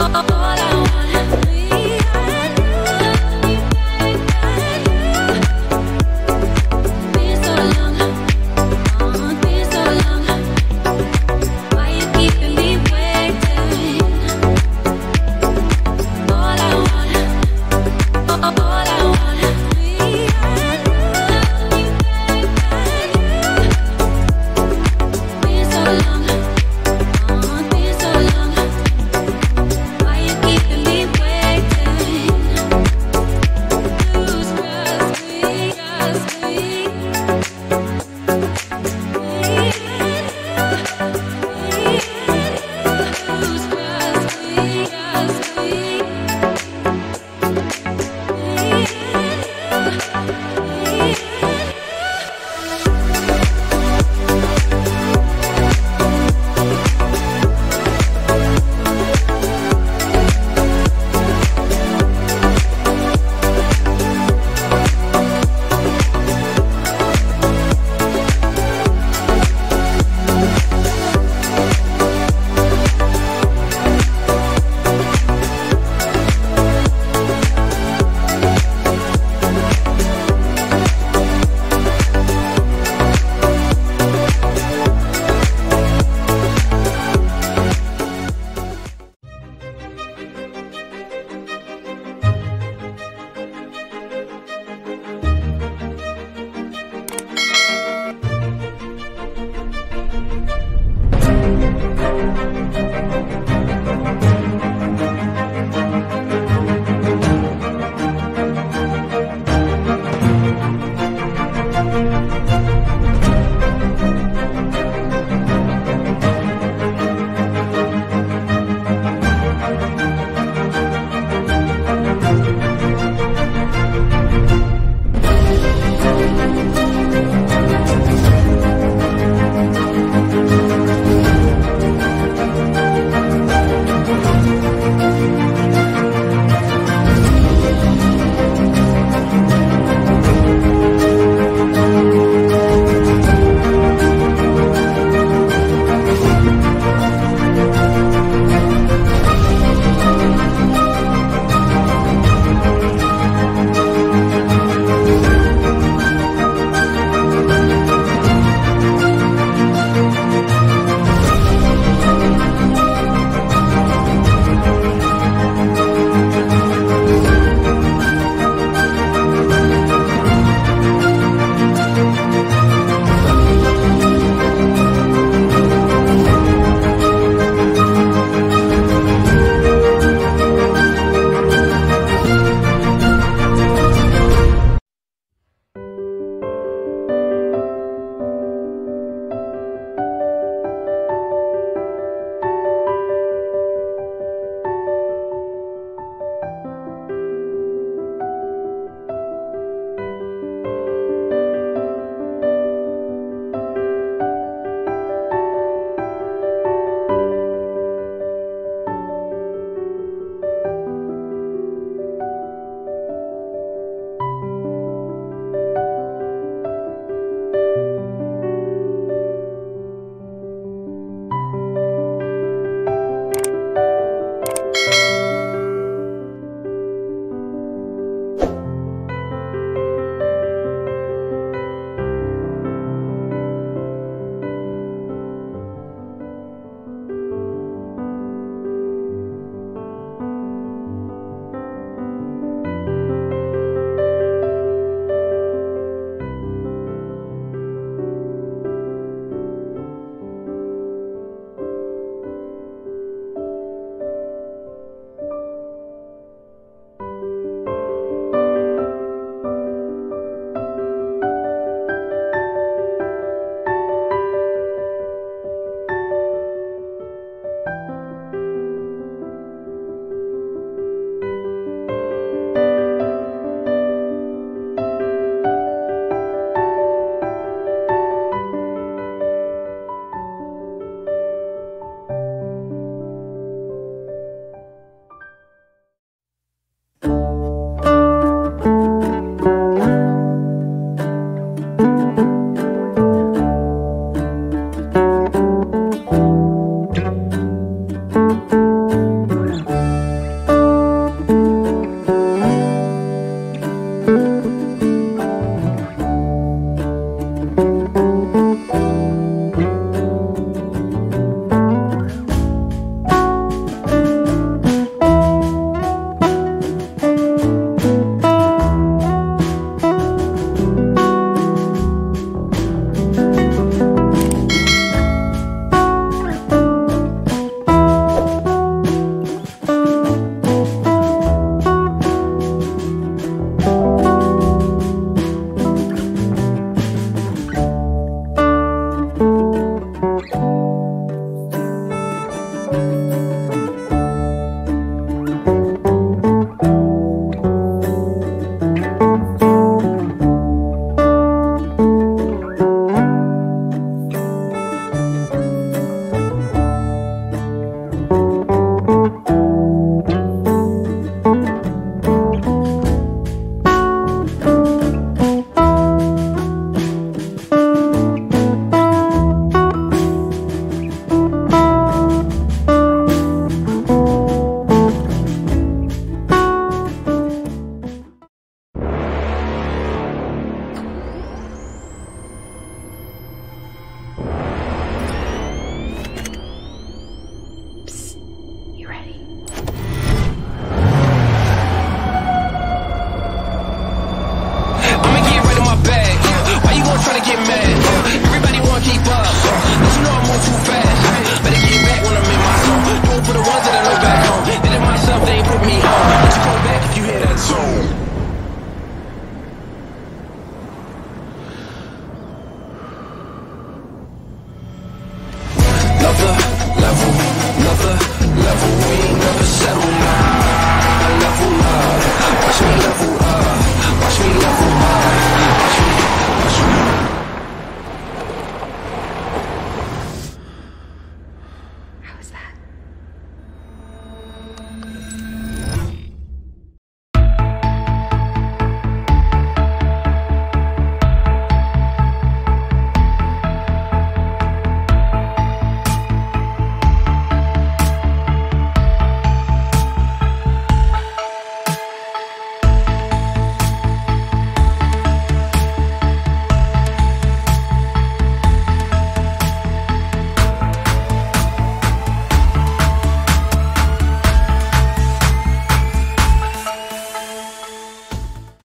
All I wanna be, I do, I